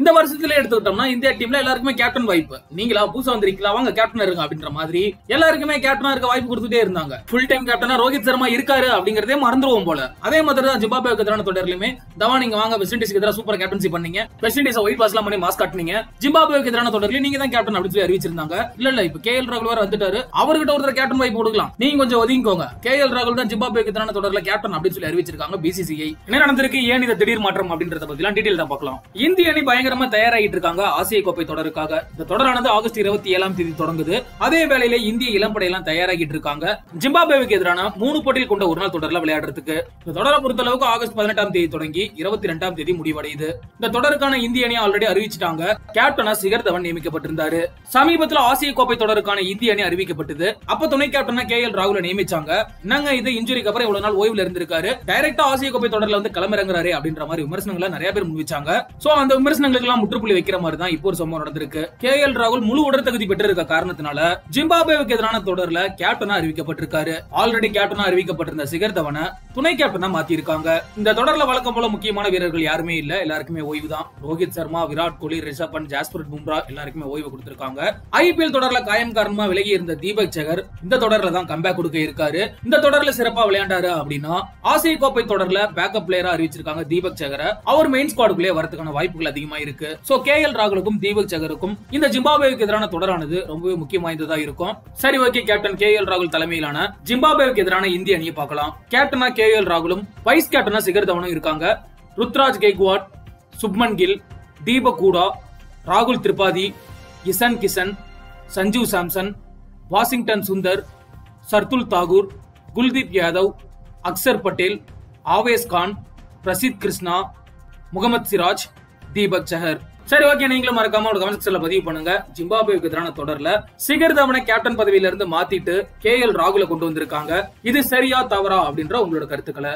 இந்த வருஷத்துல எடுத்துக்கிட்டோம்னா இந்தியா டீம்ல எல்லாருக்குமே கேப்டன் வாய்ப்பு, நீங்களா புதுசா வந்திருக்கீங்களா வாங்க கேப்டன் இருங்க அப்படின்ற மாதிரி எல்லாருக்குமே கேப்டனா இருக்க வாய்ப்பு கொடுத்துட்டே இருந்தாங்க. ஃபுல் டைம் கேப்டனா ரோஹித் சர்மா இருக்காரு அப்படிங்கறதே மறந்துடுவோம் போல. அதே மாதிரி தான் ஜிம்பாப்வேக்கு எதிரான தொடர்லயுமே தவான் நீங்க வாங்க வெஸ்ட் இண்டீஸ்க்கு எதிராக சூப்பர் கேப்டன்சி பண்ணீங்க, வெஸ்ட் இண்டீஸ் ஒயிட் பாஸ்லாம் பண்ணி மாஸ் காட்டினீங்க, ஜிம்பாப்வேக்கு எதிரான தொடர்ல நீங்க தான் கேப்டன் அப்படின்னு சொல்லி அறிவிச்சிருந்தாங்க. இல்ல இப்ப கேஎல் ராகுல் வேற வந்துட்டாரு, அவர்கிட்ட ஒருத்தர் கேப்டன் வாய்ப்பு கொடுக்கலாம், நீங்க கொஞ்சம் ஒதுங்கிக்கோங்க, கேஎல் ராகுல் தான் ஜிம்பாப்வேக்கு எதிரான தொடர்ல கேப்டன் அப்படின்னு சொல்லி அறிவிச்சிருக்காங்க பிசிசிஐ. என்ன நடந்திருக்கு, ஏன் இந்த திடீர் மாற்றம் அப்படின்றத பத்தி எல்லாம் டீடைல் தான் பார்க்கலாம். இந்திய அணி பயங்கரமா தயாராகிட்டு இருக்காங்க ஆசிய கோப்பை தொடருக்காக. இந்த தொடரானது ஆகஸ்ட் 27 தொடங்குது. அதே வேளையில இந்திய இளம்படை எல்லாம் தயாராகிட்டு இருக்காங்க ஜிம்பாப்வேக்கு எதிரான 3 போட்டிகள் கொண்ட ஒரு நாள் தொடர்ல விளையாடுறதுக்கு. இந்த தொடரை பொறுத்த அளவுக்கு ஆகஸ்ட் 18 தொடங்கி 22 முடிவடையுது. இந்த தொடருக்கான இந்திய அணி ஆல்ரெடி அறிவிச்சிட்டாங்க, கேப்டனா சிகர் தவன் நியமிக்கப்பட்டிருந்தாரு. சமீபத்தில் ஆசிய கோப்பை தொடருக்கான இந்திய அணி அறிவிக்கப்பட்டது, அப்ப துணை கேப்டனா கேஎல் ராகுல நியமிச்சாங்க. நாங்க இது இன்ஜுரிக்கு அப்புறம் இவ்வளவு நாள் ஓய்வுல இருந்திருக்காரு, டைரக்டா ஆசிய கோப்பை தொடர்ல வந்து களமிறங்குறாரு அப்படின்ற மாதிரி விமர்சனங்களை நிறைய பேர் முன்வைச்சாங்க. சோ அந்த விமர்சனங்கள் முற்றுப்புள்ளி வைக்கிற மாதிரி தான் இப்போ ஒரு சம்பவம் நடந்திருக்கு. கேஎல் ராகுல் முழு உடற்தகுதி பெற்றிருக்க காரணத்தினால ஜிம்பாப்வேக்கு எதிரான தொடர்ல கேப்டனா அறிவிக்கப்பட்டிருக்காரு. ஆல்ரெடி கேப்டனா அறிவிக்கப்பட்டிருந்த சிகர் தவனை துணை கேப்டனா மாத்தி இருக்காங்க. இந்த தொடர்ல வழக்கம் போல முக்கியமான வீரர்கள் யாருமே இல்ல, எல்லாருக்குமே ஓய்வு தான். ரோஹித் சர்மா, விராட் கோலி, ரிஷப் பண்ட், ஜாஸ்பர் பும்ரா எல்லாருக்குமே ஓய்வு கொடுத்திருக்காங்க. ஐபிஎல் தொடர்ல காயம் காரணமா விலகி இருந்த தீபக் சகர் இந்த தொடர்ல தான் கம்பேக் கொடுக்க இருக்காரு. இந்த தொடர்ல சிறப்பா விளையாண்டாரு அப்படின்னா ஆசிய கோப்பை தொடர்ல பேக்கப் பிளேயரா அறிவிச்சிருக்காங்க தீபக் சகரை. அவர் மெயின் ஸ்குவாடுக்குள்ளே வரதுக்கான வாய்ப்புகள் அதிகமா இருக்கு. சோ கேஎல் ராகுலுக்கும் தீபக் சகருக்கும் இந்த ஜிம்பாப்வேக்கு எதிரான தொடரானது ரொம்பவே முக்கியமானதா இருக்கும். சரி, ஓகே, கேப்டன் கேஎல் ராகுல் தலைமையிலான ஜிம்பாப்வேக்கு எதிரான இந்திய அணியை பார்க்கலாம். கேப்டனா கேஎல் ராகுலும் வைஸ் கேப்டனா சிகர் தவனும் இருக்காங்க. ருத்ராஜ் கெய்க்வாட், சுப்மன் கில், தீபக் ஹூடா, ராகுல் திரிபாதி, இஷான் கிஷன், சஞ்சீவ் சாம்சன், வாஷிங்டன் சுந்தர், சர்துல் தாகூர், குல்தீப் யாதவ், அக்சர் பட்டேல், ஆவேஸ் கான், பிரசித் கிருஷ்ணா, முகமது சிராஜ், தீபக் சஹர். சரி, ஓகே, நீங்களும் மறக்காம ஒரு கமெண்ட் செக்ஷன்ல பதிவு பண்ணுங்க. ஜிம்பாப்வேக்கு எதிரான தொடர்ல சிகர் தவனை கேப்டன் பதவியில இருந்து மாத்திட்டு கேஎல் ராகுல கொண்டு வந்திருக்காங்க, இது சரியா தவறா அப்படின்ற உங்களோட கருத்துக்களை